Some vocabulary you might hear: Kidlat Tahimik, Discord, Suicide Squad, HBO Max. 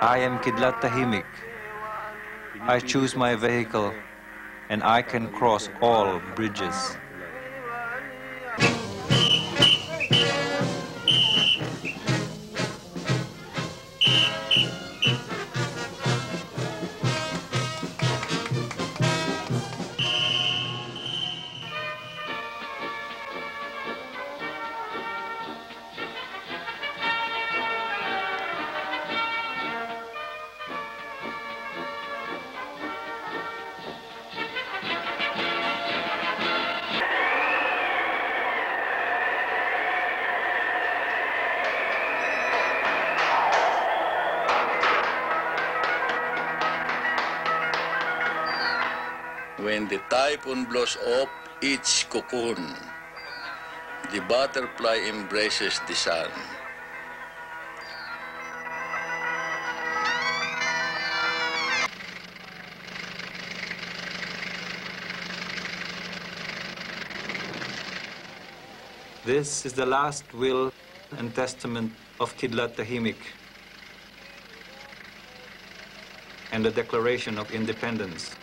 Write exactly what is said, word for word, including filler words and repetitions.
I am Kidlat Tahimik. I choose my vehicle and I can cross all bridges. When the typhoon blows off its cocoon, the butterfly embraces the sun. This is the last will and testament of Kidlat Tahimik and the Declaration of Independence.